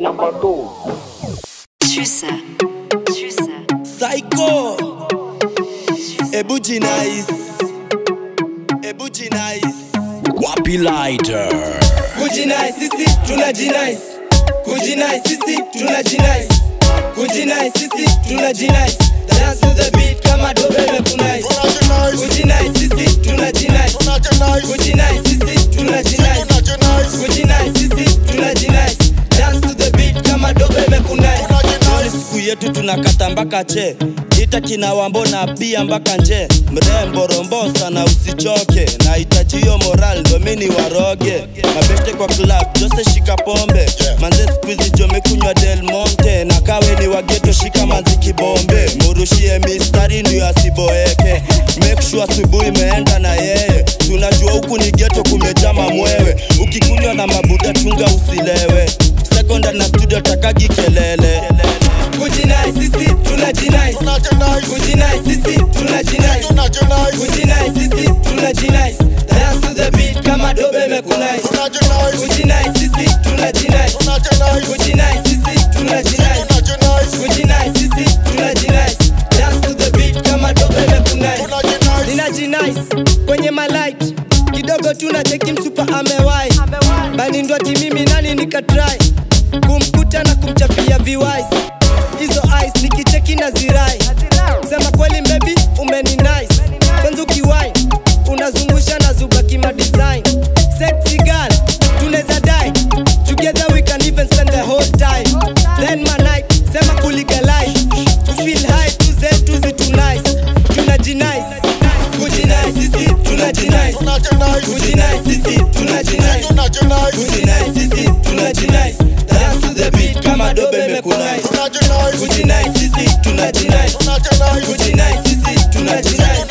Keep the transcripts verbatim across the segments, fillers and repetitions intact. Number two. Psycho. Kujinice. Kujinice. Wapi lighter. Kujinice sisi tunajinice. Kujinice sisi tunajinice. Kujinice sisi tunajinice. Dance to the beat kama dobe mekunice. Kujinice sisi tunajinice. Kujinice sisi tunajinice. Kujinice sisi tunajinice. Dance to the beat kama dobe mekunice. Siku yetu tunakata mbaka che. Ita kina wambo na bia mbaka nje. Mrembo rombo sana usichoke. Na itajio moral domini waroge. Mabeste kwa club, jose shika pombe. Manze squeeze jome kunywa del monte. Na kawe ni wageto shika maziki bombe. Murushie mistari niyo asiboeke. Make sure asubuhi meenda na yeye. Tunajua huku ni geto kumejama mwewe. Ukikunywa na mabuda chunga usilewe. Sekonda na studio takagi kelele. Kujinice sisi tunajinice. Kujinice sisi tunajinice. Kujinice sisi tunajinice. Dance to the beat kama dobe mekunice. Kujinice sisi tunajinice. Kujinice sisi tunajinice. Kujinice sisi tunajinice. Dance to the beat kama dobe mekunice. Ninajinice kwenye malight kidogo tunacheki msupa amewai. Bani ndo ati mimi nani nikatry kumkuta na kumchapia viwise. Hizo eyes nikicheki na zirai. Sema kweli baby umeni nice. Kwanza kiwai unazungusha na zubaki ma design. Sexy girl tunaweza die. Together we can even spend the whole time. Then my night sema kulegalize. To feel high to say to the too nice. Tunajinice. Kujinice sisi tunajinice. Kujinice sisi tunajinice. Kujinice sisi tunajinice. Dance to the beat kama dobe mekunice. Kujinice sisi tunajinice. Kujinice sisi tunajinice.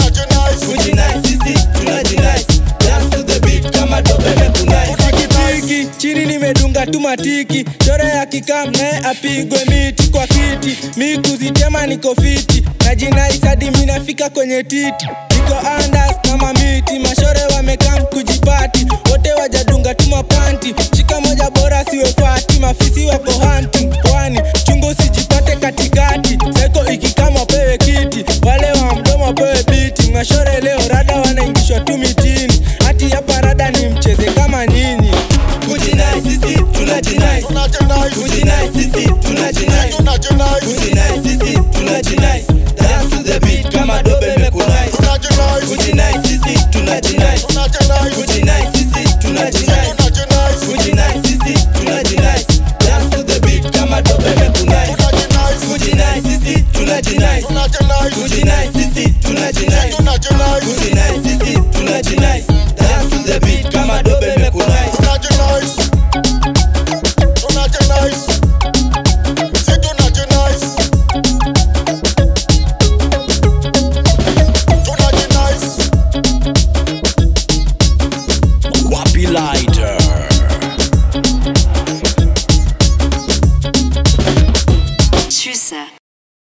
Kujinice sisi tunajinice. Dance to the beat kama dobe mekunice. Kikitiki chini nimedunga tumatiki. Chora ya kikamne apigwe miti kwa kiti. Miku zitema niko fiti. Najinice hadi mimi nafika kwenye titi. Niko andas kama miti. Mashore wamekam kujipati. Wote wajadunga tumapanti. Shika moja bora siwe fati. Mafisi wako hunting kwani chungo siji katikati, seko ikikama pewe kiti. Wale wa mdomo pewe biti. Mashore leo rada wanaingishwa tu mitini. Hati ya parada ni mcheze kama nini. Kujinice sisi tunajinice. Kujinice sisi tunajinice. Kujinice sisi tunajinice. Dance to the beat kama dobe mekunice. Kujinice sisi tunajinice.